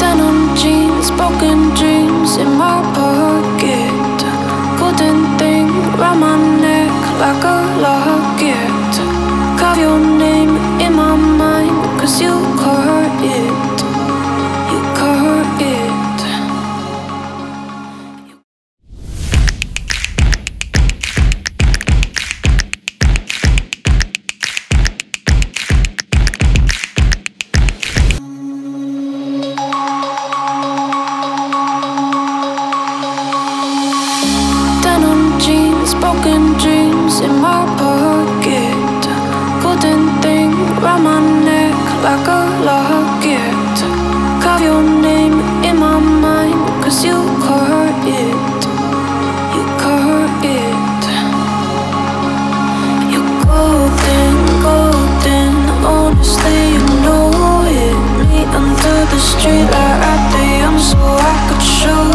Denim jeans, broken dreams in my pocket. Golden thing round my neck like a locket. Carve your name in my mind, cause you caught it. You caught it. Broken dreams in my pocket. Golden thing round my neck like a locket. Carve your name in my mind, cause you caught it. You caught it. You're golden, golden. Honestly, you know it. Me under the streetlight right there, I'm so I could show